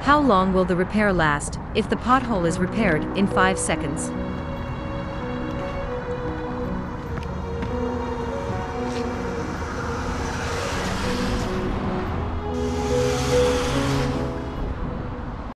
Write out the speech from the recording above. How long will the repair last? If the pothole is repaired in 5 seconds,